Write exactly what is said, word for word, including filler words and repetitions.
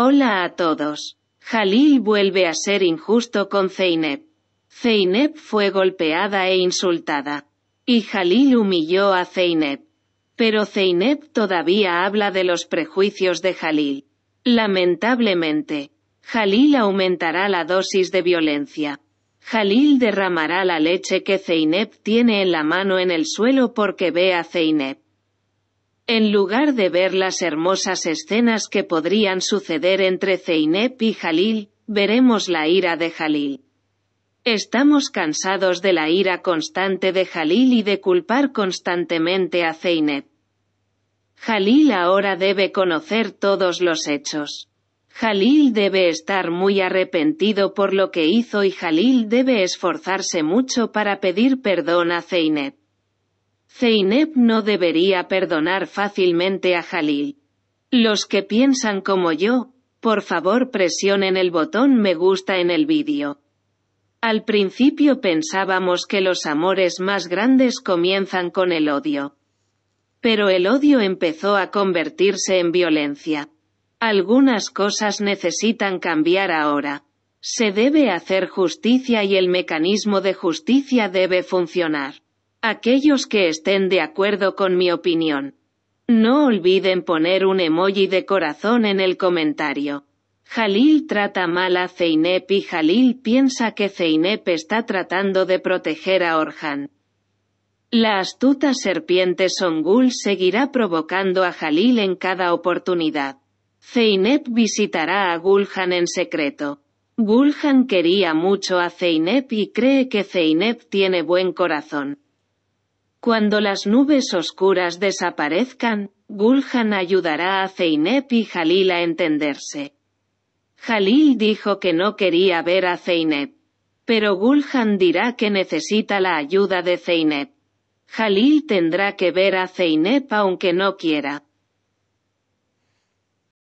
Hola a todos. Halil vuelve a ser injusto con Zeynep. Zeynep fue golpeada e insultada. Y Halil humilló a Zeynep. Pero Zeynep todavía habla de los prejuicios de Halil. Lamentablemente, Halil aumentará la dosis de violencia. Halil derramará la leche que Zeynep tiene en la mano en el suelo porque ve a Zeynep. En lugar de ver las hermosas escenas que podrían suceder entre Zeynep y Halil, veremos la ira de Halil. Estamos cansados de la ira constante de Halil y de culpar constantemente a Zeynep. Halil ahora debe conocer todos los hechos. Halil debe estar muy arrepentido por lo que hizo y Halil debe esforzarse mucho para pedir perdón a Zeynep. Zeynep no debería perdonar fácilmente a Halil. Los que piensan como yo, por favor presionen el botón me gusta en el vídeo. Al principio pensábamos que los amores más grandes comienzan con el odio. Pero el odio empezó a convertirse en violencia. Algunas cosas necesitan cambiar ahora. Se debe hacer justicia y el mecanismo de justicia debe funcionar. Aquellos que estén de acuerdo con mi opinión, no olviden poner un emoji de corazón en el comentario. Halil trata mal a Zeynep y Halil piensa que Zeynep está tratando de proteger a Orhan. La astuta serpiente Songül seguirá provocando a Halil en cada oportunidad. Zeynep visitará a Gulhan en secreto. Gulhan quería mucho a Zeynep y cree que Zeynep tiene buen corazón. Cuando las nubes oscuras desaparezcan, Gulhan ayudará a Zeynep y Halil a entenderse. Halil dijo que no quería ver a Zeynep. Pero Gulhan dirá que necesita la ayuda de Zeynep. Halil tendrá que ver a Zeynep aunque no quiera.